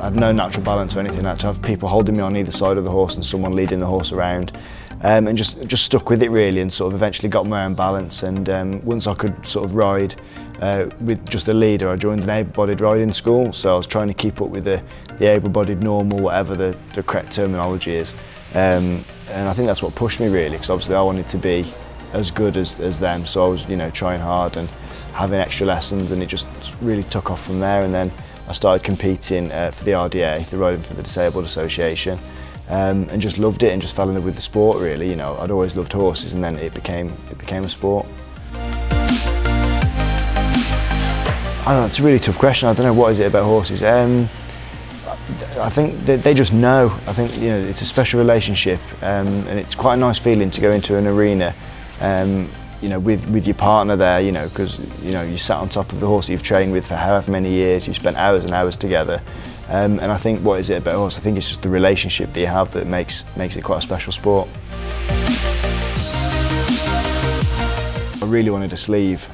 I've no natural balance or anything like that. I've people holding me on either side of the horse and someone leading the horse around, and just stuck with it really, and sort of eventually got my own balance. And once I could sort of ride with just a leader, I joined an able-bodied riding school, so I was trying to keep up with the able-bodied normal, whatever the correct terminology is. And I think that's what pushed me really, because obviously I wanted to be as good as them, so I was, you know, trying hard and having extra lessons, and it just really took off from there. And then I started competing for the RDA, the Riding for the Disabled Association, and just loved it and just fell in love with the sport really. You know, I'd always loved horses, and then it became a sport. I don't know, it's a really tough question. I don't know, what is it about horses? I think they just know. I think, you know, it's a special relationship, and it's quite a nice feeling to go into an arena, you know, with your partner there, you know, because, you know, you sat on top of the horse that you've trained with for however many years, you've spent hours and hours together. And I think, what is it about horse? I think it's just the relationship that you have that makes it quite a special sport. I really wanted a sleeve,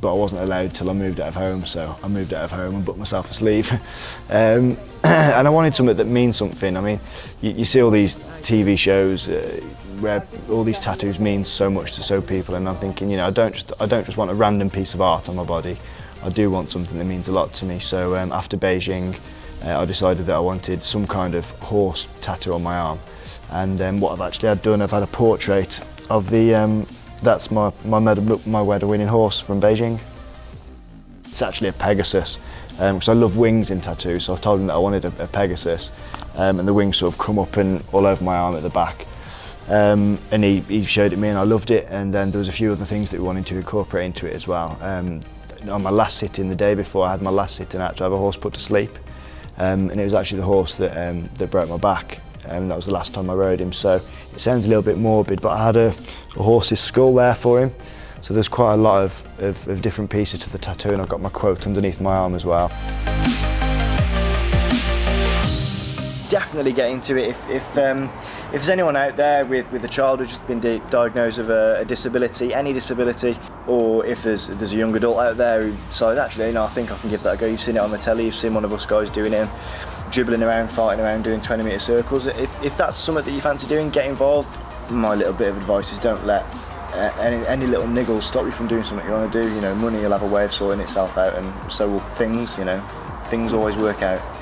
but I wasn't allowed till I moved out of home, so I moved out of home and bought myself a sleeve. And I wanted something that means something. I mean, you see all these TV shows where all these tattoos mean so much to so people, and I'm thinking, you know, I don't just want a random piece of art on my body. I do want something that means a lot to me. So after Beijing, I decided that I wanted some kind of horse tattoo on my arm. And what I've actually had done, I've had a portrait of the. That's my medal-winning horse from Beijing. It's actually a Pegasus, because I love wings in tattoos, so I told him that I wanted a Pegasus, and the wings sort of come up and all over my arm at the back. And he showed it to me, and I loved it. And then there was a few other things that we wanted to incorporate into it as well. On my last sitting, the day before I had my last sitting, I had to have a horse put to sleep, and it was actually the horse that that broke my back. That was the last time I rode him, so it sounds a little bit morbid, but I had a horse's skull there for him, so there's quite a lot of different pieces to the tattoo, and I've got my quote underneath my arm as well. Definitely get into it. If there's anyone out there with a child who's just been diagnosed with a disability, any disability, or if there's a young adult out there who decides, actually, you know, I think I can give that a go. You've seen it on the telly, you've seen one of us guys doing it, dribbling around, fighting around, doing 20-metre circles. If that's something that you fancy doing, get involved. My little bit of advice is don't let any little niggles stop you from doing something you want to do. You know, money will have a way of sorting itself out, and so will things, you know. Things always work out.